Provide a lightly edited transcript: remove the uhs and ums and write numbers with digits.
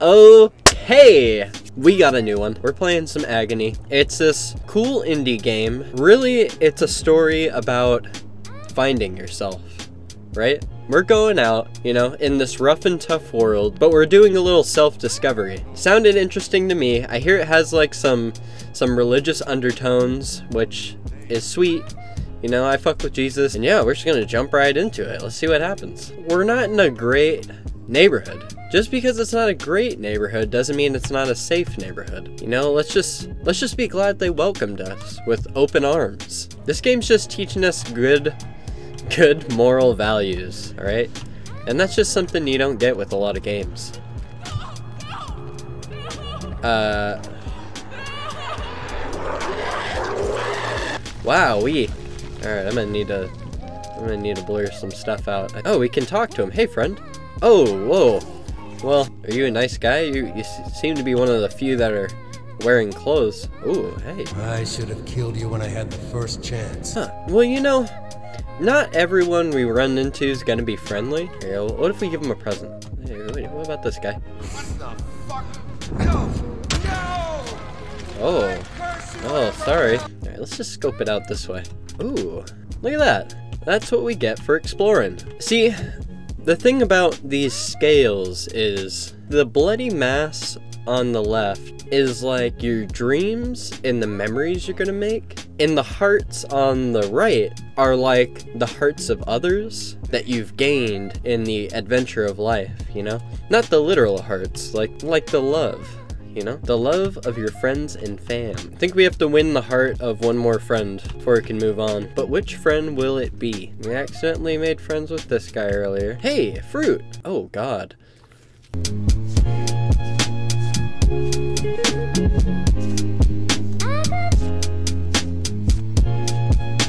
Okay, we got a new one. We're playing some Agony. It's this cool indie game. Really, it's a story about finding yourself, right? We're going out, you know, in this rough and tough world, but we're doing a little self-discovery. Sounded interesting to me. I hear it has like some religious undertones, which is sweet. You know, I fuck with Jesus, and yeah, we're just gonna jump right into it. Let's see what happens. We're not in a great neighborhood. Just because it's not a great neighborhood doesn't mean it's not a safe neighborhood. You know, let's just be glad they welcomed us with open arms. This game's just teaching us good moral values, all right? And that's just something you don't get with a lot of games. Wowee. All right, I'm gonna need to blur some stuff out. Oh, we can talk to him. Hey, friend. Oh, whoa. Well, are you a nice guy? You seem to be one of the few that are wearing clothes. Ooh, hey. I should have killed you when I had the first chance. Huh. Well, you know, not everyone we run into is gonna be friendly. Here, what if we give him a present? Hey, what about this guy? What the fuck? No! No! Oh. Oh, sorry. All right, let's just scope it out this way. Ooh, look at that. That's what we get for exploring. See, the thing about these scales is the bloody mass on the left is like your dreams and the memories you're gonna make, and the hearts on the right are like the hearts of others that you've gained in the adventure of life, you know? Not the literal hearts, like the love. You know, the love of your friends and fam. I think we have to win the heart of one more friend before it can move on. But which friend will it be? We accidentally made friends with this guy earlier. Hey, fruit! Oh, God.